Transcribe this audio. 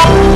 What?